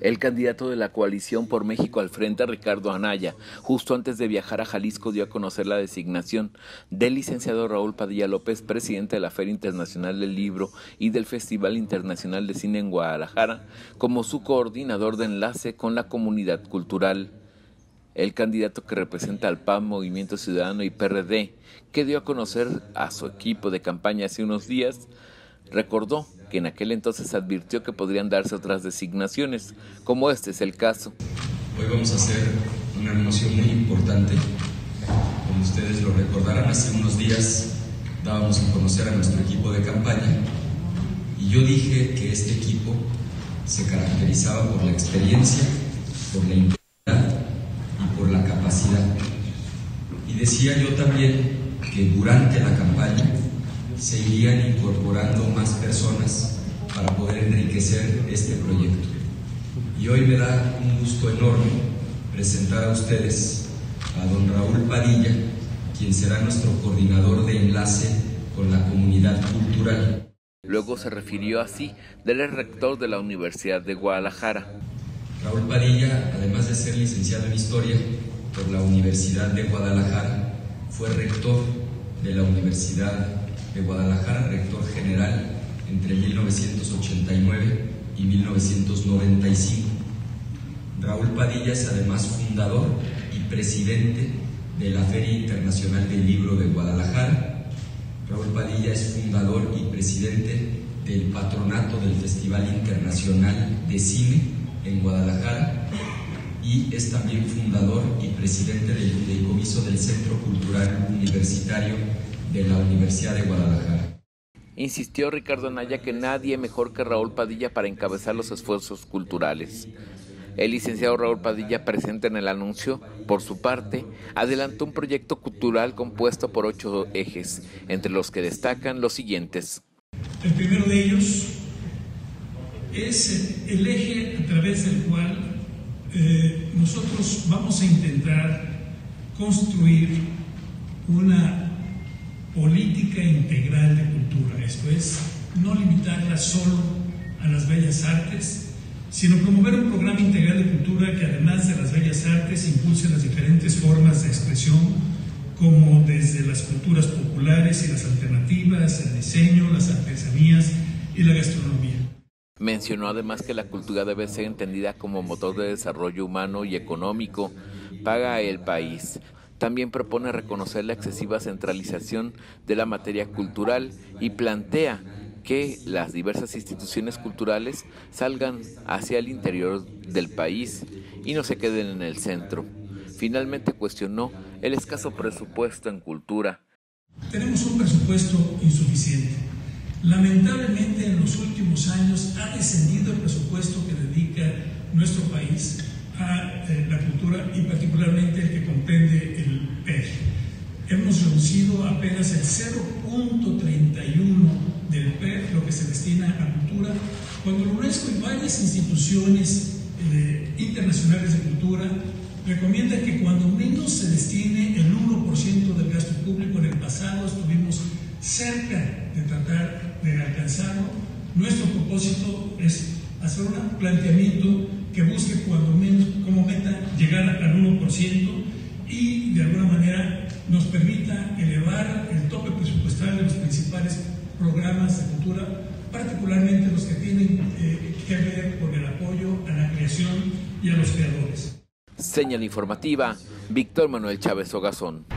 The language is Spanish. El candidato de la coalición por México al frente, Ricardo Anaya, justo antes de viajar a Jalisco dio a conocer la designación del licenciado Raúl Padilla López, presidente de la Feria Internacional del Libro y del Festival Internacional de Cine en Guadalajara, como su coordinador de enlace con la comunidad cultural. El candidato que representa al PAN, Movimiento Ciudadano y PRD, que dio a conocer a su equipo de campaña hace unos días, recordó que en aquel entonces advirtió que podrían darse otras designaciones, como este es el caso. Hoy vamos a hacer una anunción muy importante. Como ustedes lo recordarán, hace unos días dábamos a conocer a nuestro equipo de campaña y yo dije que este equipo se caracterizaba por la experiencia, por la integridad y por la capacidad. Y decía yo también que durante la campaña se irían incorporando más personas para poder enriquecer este proyecto. Y hoy me da un gusto enorme presentar a ustedes a don Raúl Padilla, quien será nuestro coordinador de enlace con la comunidad cultural. Luego se refirió así del rector de la Universidad de Guadalajara. Raúl Padilla, además de ser licenciado en Historia por la Universidad de Guadalajara, fue rector de la Universidad de Guadalajara, rector general entre 1989 y 1995. Raúl Padilla es además fundador y presidente de la Feria Internacional del Libro de Guadalajara. Raúl Padilla es fundador y presidente del Patronato del Festival Internacional de Cine en Guadalajara y es también fundador y presidente del Fideicomiso del Centro Cultural Universitario de la Universidad de Guadalajara. Insistió Ricardo Anaya que nadie mejor que Raúl Padilla para encabezar los esfuerzos culturales. El licenciado Raúl Padilla, presente en el anuncio, por su parte, adelantó un proyecto cultural compuesto por 8 ejes, entre los que destacan los siguientes. El primero de ellos es el eje a través del cual nosotros vamos a intentar construir una política integral de cultura, esto es, no limitarla solo a las bellas artes, sino promover un programa integral de cultura que además de las bellas artes impulse las diferentes formas de expresión, como desde las culturas populares y las alternativas, el diseño, las artesanías y la gastronomía. Mencionó además que la cultura debe ser entendida como motor de desarrollo humano y económico para el país. También propone reconocer la excesiva centralización de la materia cultural y plantea que las diversas instituciones culturales salgan hacia el interior del país y no se queden en el centro. Finalmente cuestionó el escaso presupuesto en cultura. Tenemos un presupuesto insuficiente. Lamentablemente en los últimos años ha descendido el presupuesto que dedica nuestro país a la cultura y particularmente el que comprende el PED. Hemos reducido apenas el 0.31 del PED, lo que se destina a cultura, cuando la UNESCO y varias instituciones internacionales de cultura recomiendan que cuando menos se destine el 1% del gasto público. En el pasado estuvimos cerca de tratar de alcanzarlo. Nuestro propósito es hacer un planteamiento que busque cuando menos como meta llegar al 1% y de alguna manera nos permita elevar el tope presupuestal de los principales programas de cultura, particularmente los que tienen que ver con el apoyo a la creación y a los creadores. Señal informativa, Víctor Manuel Chávez Ogasón.